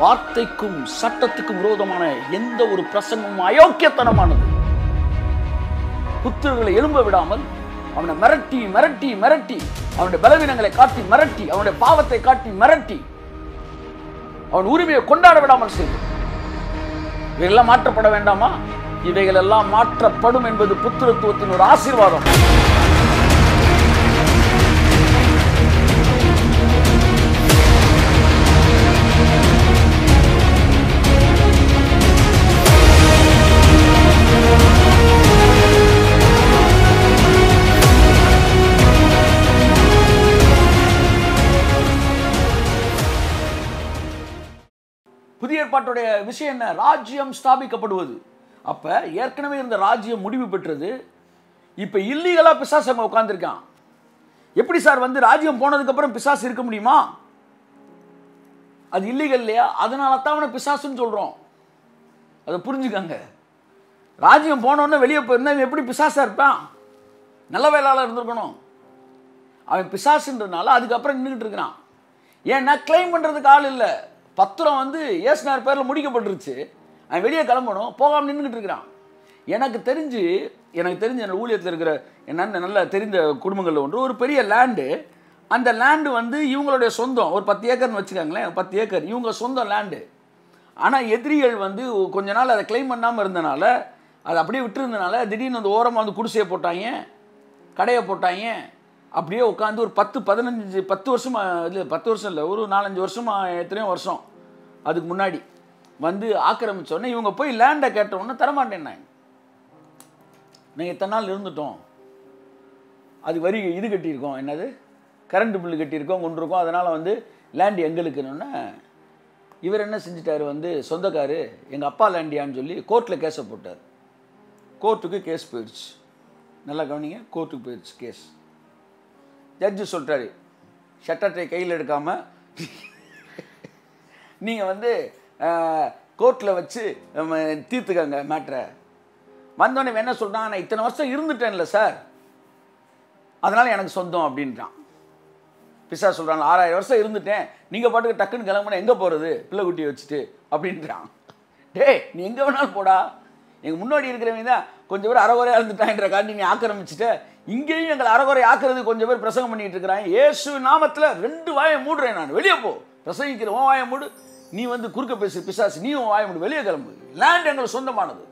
வார்த்தைக்கும் சட்டத்துக்கும் விரோதமான எந்த ஒரு பிரசங்கமும் அயோக்கியத்தனமானது. புத்திரர்களை எழும்ப விடாமல் அவனை மிரட்டி மிரட்டி மிரட்டி அவனுடைய பலவீனங்களை காட்டி மிரட்டி அவனுடைய பாவத்தை காட்டி மிரட்டி அவன் உரிமையை கொண்டாட விடாமல் செய்து இவைகளெல்லாம் மாற்றப்பட வேண்டாமா? இவைகள் எல்லாம் மாற்றப்படும் என்பது புத்திரத்துவத்தின் ஒரு ஆசீர்வாதம். புதிய ஏற்பாட்டுடைய விஷயம் என்ன? ராஜ்யம் ஸ்தாபிக்கப்படுவது. அப்போ ஏற்கனவே இருந்த ராஜ்யம் முடிவு பெற்றது. இப்போ இல்லீகலாக பிசாசு அங்கே உட்காந்துருக்கான். எப்படி சார் வந்து ராஜ்யம் போனதுக்கப்புறம் பிசாசு இருக்க முடியுமா? அது இல்லீகல் இல்லையா? அதனால தான் அவனை பிசாசுன்னு சொல்கிறோம். அதை புரிஞ்சுக்கங்க. ராஜ்யம் போனோன்னு வெளியே போயிருந்தா இவன் எப்படி பிசாசாக இருப்பான்? நல்ல வேளாளர் இருந்திருக்கணும். அவன் பிசாசுன்றதுனால அதுக்கப்புறம் நின்றுக்கிட்டு இருக்கிறான். ஏன்னா கிளைம் பண்ணுறதுக்கு ஆள் இல்லை. பத்திரம் வந்து ஏசுநாயர் பேரில் முடிக்கப்பட்டுருச்சு. அவன் வெளியே கிளம்பணும், போகாமல் நின்றுக்கிட்டு இருக்கிறான். எனக்கு தெரிஞ்சு என்னோடய ஊழியத்தில் இருக்கிற என்னென்னு நல்லா தெரிந்த குடும்பங்களில் ஒன்று ஒரு பெரிய லேண்டு. அந்த லேண்டு வந்து இவங்களுடைய சொந்தம். ஒரு 10 ஏக்கர்னு வச்சுக்காங்களேன். 10 ஏக்கர் இவங்க சொந்தம் லேண்டு. ஆனால் எதிரிகள் வந்து கொஞ்ச நாள் அதை கிளைம் பண்ணாமல் இருந்தனால அதை அப்படியே விட்டுருந்தனால திடீர்னு அந்த ஓரமாக வந்து குடிசையை போட்டாங்க, கடையை போட்டாங்க. அப்படியே உட்காந்து ஒரு 10 வருஷமாக இல்லை 10 வருஷம் இல்லை, ஒரு 4-5 வருஷமாக எத்தனையோ வருஷம் அதுக்கு முன்னாடி வந்து ஆக்கிரமித்தோடனே இவங்க போய் லேண்டை கேட்டவுடனே தரமாட்டேன், நாங்கள் இத்தனை நாள் இருந்துட்டோம், அது வரி இது கட்டியிருக்கோம், என்னது கரண்ட் பில்லு கட்டியிருக்கோம், கொண்டிருக்கோம், அதனால் வந்து லேண்டு எங்களுக்குன்னொன்னே இவர் என்ன செஞ்சிட்டார், வந்து சொந்தக்காரு எங்கள் அப்பா லேண்டியான்னு சொல்லி கோர்ட்டில் கேஸை போட்டார். கோர்ட்டுக்கு கேஸ் போயிடுச்சு. நல்லா கவனிங்க, கோர்ட்டுக்கு போயிடுச்சு கேஸ். ஜட்ஜு சொல்கிறாரு, ஷட்டர்ட்டை கையில் எடுக்காமல் நீங்கள் வந்து கோர்ட்டில் வச்சு தீர்த்துக்கங்க மேட்ரை. வந்தோடனே என்ன சொல்கிறான், நான் இத்தனை வருஷம் இருந்துட்டேன்ல சார், அதனால் எனக்கு சொந்தம் அப்படின்றான். பிசா சொல்கிறான், 6000 வருஷம் இருந்துட்டேன், நீங்கள் பாட்டுக்கு டக்குன்னு கிளம்புனா எங்கே போகிறது, பிள்ளை குட்டியை வச்சுட்டு அப்படின்றான். டேய், நீ எங்கே வேணாலும் போடா, எங்கள் முன்னாடி இருக்கிறவங்க தான் கொஞ்சம் பேர் அறகுறையாக இருந்துட்டான்ற காட்டி நீ ஆக்கிரமிச்சுட்டு இங்கேயும் எங்களை அறகுறை ஆக்குறது கொஞ்சம் பேர் பிரசங்கம் பண்ணிகிட்டு இருக்கிறாங்க. இயேசு நாமத்தில் 2 வாயை மூடுறேன், நான் வெளியே போ, பிரசங்கிக்கிற உன் வாயை மூடு, நீ வந்து குறுக்க பேசு பிசாசு, நீ உன் வாயை மூடு, வெளியே கிளம்பு, லேண்ட் எங்களுக்கு சொந்தமானது.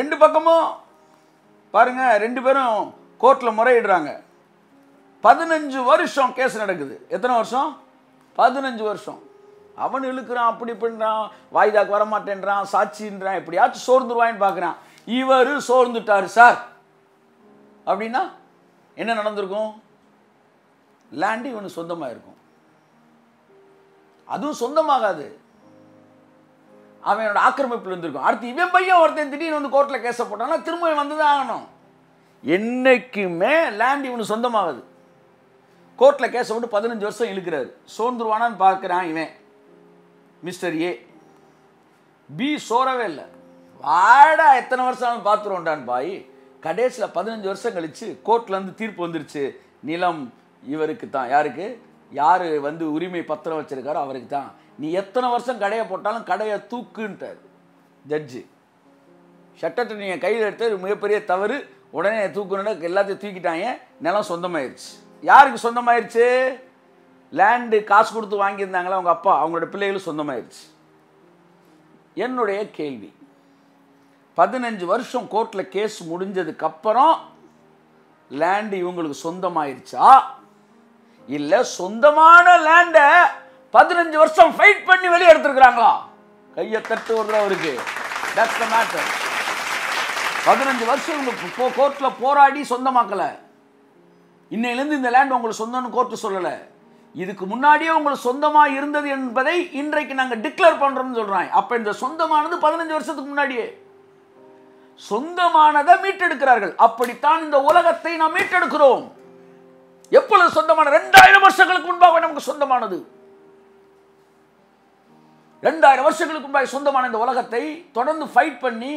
2 பக்கமும் பாருங்கள், 2 பேரும் கோர்ட்டில் முறையிடுறாங்க. 15 வருஷம் கேஸ் நடக்குது. எத்தனை வருஷம்? 15 வருஷம். அவன் இழுக்கிறான், அப்படி பண்ணுறான், வாய்தாக்கு வரமாட்டேன்றான், சாட்சின்றான், எப்படியாச்சும் சோர்ந்துருவான்னு பார்க்குறான். இவர் சோர்ந்துட்டார் சார் அப்படின்னா என்ன நடந்திருக்கும்? லேண்டு இவனு சொந்தமாக இருக்கும். அதுவும் சொந்தமாகாது, அவனோட ஆக்கிரமிப்பில் இருந்திருக்கும். அடுத்து இவன் பையன் ஒருத்தன் திடீர்னு வந்து கோர்ட்டில் கேஸை போட்டான்னா திரும்ப வந்து தான் ஆகணும். என்றைக்குமே லேண்ட் இவனு சொந்தமாகுது. கோர்ட்டில் கேஸை போட்டு 15 வருஷம் இழுக்கிறாரு. சோர்ந்துருவானான்னு பார்க்குறான் இவன். மிஸ்டர் ஏ பி சோறவே இல்லை, வாடா எத்தனை வருஷம் பார்த்துருவோண்டான் பாய். கடைசியில் 15 வருஷம் கழித்து கோர்ட்லேருந்து தீர்ப்பு வந்துருச்சு, நிலம் இவருக்கு தான். யாருக்கு? யார் வந்து உரிமை பத்திரம் வச்சுருக்காரோ அவருக்கு தான். நீ எத்தனை வருஷம் கடையை போட்டாலும் கடையை தூக்குன்ட்டார் ஜட்ஜு. ஷட்டத்தை நீங்கள் கையில் எடுத்து மிகப்பெரிய தவறு, உடனே தூக்குன்னு எல்லாத்தையும் தூக்கிட்டாங்க. நிலம் சொந்தமாயிருச்சு. யாருக்கு சொந்தமாயிருச்சு? லேண்டு காசு கொடுத்து வாங்கியிருந்தாங்களே அவங்க அப்பா, அவங்களோட பிள்ளைகளும் சொந்தமாயிருச்சு. என்னுடைய கேள்வி, 15 வருஷம் கோர்ட்டில் கேஸ் முடிஞ்சதுக்கப்புறம் லேண்டு இவங்களுக்கு சொந்தமாயிருச்சா? இல்லை சொந்தமான லேண்டை 15 வருஷம் ஃபைட் பண்ணி வெளியே எடுத்துருக்குறாங்களா? கையை தட்டு வருது அவருக்கு. That's the matter. 15 வருஷம் இவங்க கோர்ட்டில் போராடி சொந்தமாக்கலை. இன்னையிலேருந்து இந்த லேண்ட் உங்களுக்கு சொந்தம்னு கோர்ட்டு சொல்லலை. இதுக்கு முன்னாடியே உங்களுக்கு சொந்தமாக இருந்தது என்பதை இன்றைக்கு நாங்கள் டிக்ளேர் பண்ணுறோம்னு சொல்கிறாங்க. அப்போ இந்த சொந்தமானது 15 வருஷத்துக்கு முன்னாடியே. சொந்தமானதை மீட்டெடுக்கிறார்கள். அப்படித்தான் இந்த உலகத்தை நாம் மீட்டெடுக்கிறோம். எப்பொழுது சொந்தமான 2000 வருஷங்களுக்கு முன்பாக நமக்கு சொந்தமானது. 2000 வருஷங்களுக்கு முன்பாக சொந்தமான இந்த உலகத்தை தொடர்ந்து ஃபைட் பண்ணி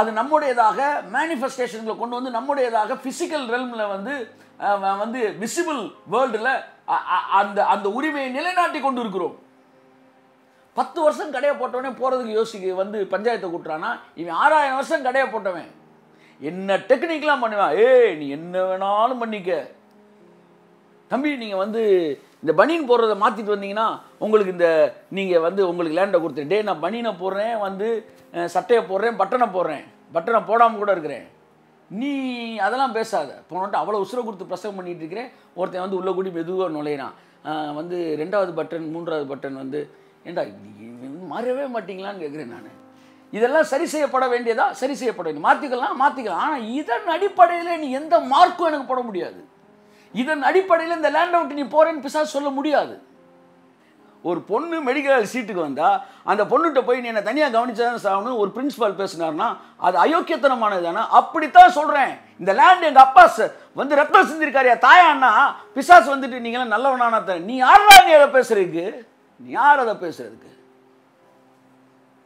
அது நம்முடையதாக மேனிஃபெஸ்டேஷன்களை கொண்டு வந்து நம்முடையதாக பிசிக்கல் ரெல்மில் வந்து விசிபிள் வேர்ல்டில் அந்த உரிமையை நிலைநாட்டி கொண்டு இருக்கிறோம். 10 வருஷம் கடைய போட்டவனே போறதுக்கு யோசிக்க வந்து பஞ்சாயத்தை கூட்டறானா இவன் 6000 வருஷம் கடைய போட்டவன் என்ன டெக்னிக்கலாம் பண்ணுவான் ஏய் நீ என்ன வேணாலும் பண்ணிக்க தம்பி நீங்க வந்து இந்த பனின் போறத மாத்திட்டு வந்தீங்கன்னா உங்களுக்கு இந்த நீங்க வந்து உங்களுக்கு லேண்ட கொடுத்து டே நான் பனினை போடுறேன் வந்து சட்டையை போடுறேன் பட்டனை போடாம கூட இருக்கறேன் நீ அதெல்லாம் பேசாத போனட்ட அவளோ உசுர கொடுத்து பிரசங்கம் பண்ணிட்டு இருக்கறே ஒருத்தன் வந்து உள்ள கூடி மெதுவா நுழைறான் வந்து இரண்டாவது பட்டன் மூன்றாவது பட்டன் வந்து ஏண்டா மறவே மாட்டீங்களான்னு கேக்குறேன் நான் இதெல்லாம் சரி செய்யப்பட வேண்டியதா சரி செய்யப்பட வேண்டியது மாத்திக்கலாம் ஆனா இதன் அடிப்படையில் நீ எந்த மார்க்கும் எனக்கு போட முடியாது இதன் அடிப்படையில் இந்த லேண்ட் அவுட் நீ போறேன்னு பிசாசு சொல்ல முடியாது ஒரு பொண்ணு மெடிக்கல் சீட்டுக்கு வந்தா அந்த பொண்ணுகிட்ட போய் நீ என்ன தனியாக கவனிச்சாதான் சாகணும் ஒரு பிரின்சிபால் பேசினார்னா அது அயோக்கியத்தனமானது தானே அப்படித்தான் சொல்கிறேன் இந்த லேண்ட் எங்கள் அப்பா வந்து ரத்தம் சிந்திருக்காரியா தாயான்னா பிசாசு வந்துட்டு நீங்களாம் நல்லவனானா தான் நீ யாரா நீ அதை பேசுறதுக்கு நீ யார் அதை பேசுறதுக்கு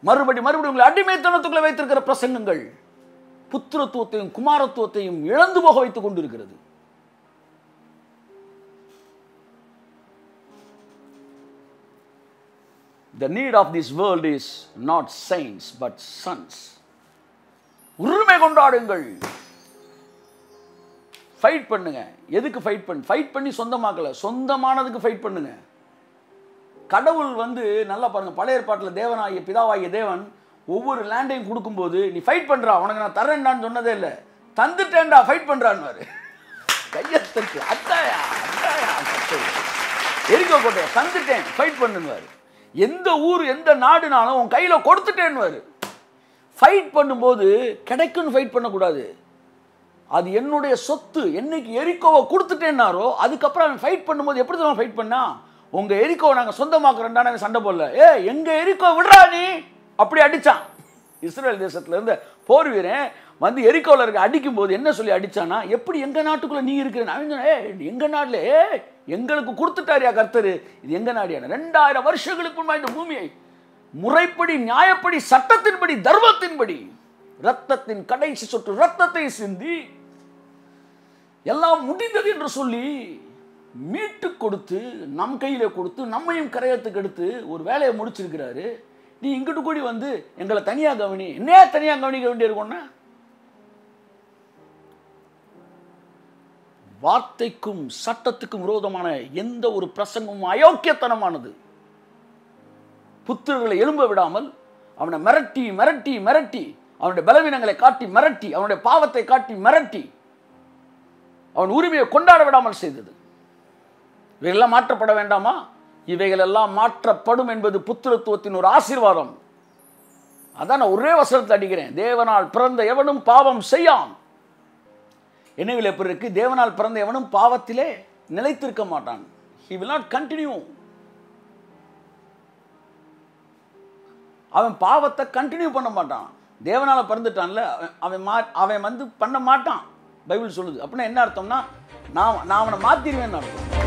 மறுபடியும் உங்களை அடிமைத்தனத்துக்குள்ளே வைத்திருக்கிற பிரசங்கங்கள் புத்திரத்துவத்தையும் குமாரத்துவத்தையும் இழந்து போக வைத்துக் கொண்டிருக்கிறது The need of this world is not saints but sons. உரிமை கொண்டாடுங்கள். ஃபைட் பண்ணுங்க. எதுக்கு ஃபைட் பண்ணி சொந்தமாக்கல. சொந்தமானதுக்கு ஃபைட் பண்ணுங்க. கடவுள் வந்து நல்லா பாருங்க பழைய ஏற்பாட்டில் தேவனாகிய பிதாவாகிய தேவன் ஒவ்வொரு லேண்டையும் கொடுக்கும்போது நீ ஃபைட் பண்றா உனக்கு நான் தரேன்டான்னு சொன்னதே இல்லை தந்துட்டேன்டா ஃபைட் பண்றான்னு கையத்துக்கு அத்தாயா எரிக்கோட்டை தந்துட்டேன் ஃபைட் பண்ணுவாரு எந்த ஊர் எந்த நாடுனாலும் உன் கையில் கொடுத்துட்டேன்னு ஃபைட் பண்ணும்போது கிடைக்குன்னு ஃபைட் பண்ணக்கூடாது அது என்னுடைய சொத்து என்னைக்கு எரிக்கோவை கொடுத்துட்டேன்னாரோ அதுக்கப்புறம் அவன் ஃபைட் பண்ணும்போது எப்படி தான் ஃபைட் பண்ணா உங்கள் எரிக்கோவை நாங்கள் சொந்தமாக்குறோம்டா நாங்கள் சண்டை போடல ஏ எங்கள் எரிக்கோ விடுறா நீ அப்படி அடித்தான் இஸ்ரேல் தேசத்துலேருந்து போர் வீரன் வந்து எரிக்கோவில் இருக்க அடிக்கும்போது என்ன சொல்லி அடித்தானா எப்படி எங்கள் நாட்டுக்குள்ளே நீ இருக்கிறேன்னு அவன் சொன்னேன் ஏ எங்கள் நாட்டில் ஏ எங்களுக்கு கொடுத்துட்டாரியா கர்த்தர் இது எங்க நாடியான 2000 வருஷங்களுக்கு முன்பாக இந்த பூமியை முறைப்படி நியாயப்படி சட்டத்தின்படி தர்மத்தின்படி ரத்தத்தின் கடைசி சொட்டு ரத்தத்தை சிந்தி எல்லாம் முடிந்தது என்று சொல்லி மீட்டு கொடுத்து நம் கையில கொடுத்து நம்மையும் கரையத்துக்கு எடுத்து ஒரு வேலையை முடிச்சிருக்கிறாரு நீ இங்கிட்டு கூடி வந்து எங்களை தனியாக கவனி என்ன தனியாக கவனிக்க வேண்டியிருக்கோன்னா வார்த்தைக்கும் சட்டத்துக்கும் விரோதமான எந்த ஒரு பிரசங்கமும் அயோக்கியத்தனமானது புத்திரர்களை எழும்ப விடாமல் அவனை மிரட்டி மிரட்டி மிரட்டி அவனுடைய பலவீனங்களை காட்டி மிரட்டி அவனுடைய பாவத்தை காட்டி மிரட்டி அவன் உரிமையை கொண்டாட விடாமல் செய்தது இவைகளெல்லாம் மாற்றப்பட வேண்டாமா இவைகளெல்லாம் மாற்றப்படும் என்பது புத்திரத்துவத்தின் ஒரு ஆசீர்வாதம் அதான் நான் ஒரே வசனத்தை அடிக்கிறேன் தேவனால் பிறந்த எவனும் பாவம் செய்யான் என்னவில் எப்படி இருக்கு தேவனால் பிறந்த எவனும் பாவத்திலே நிலைத்திருக்க மாட்டான் he will not continue அவன் பாவத்தை கண்டினியூ பண்ண மாட்டான் தேவனால் பிறந்துட்டான்ல அவன் வந்து பண்ண மாட்டான் பைபிள் சொல்லுது அப்படின்னா என்ன அர்த்தம்னா நான் அவனை மாத்திடுவேன்னு அர்த்தம்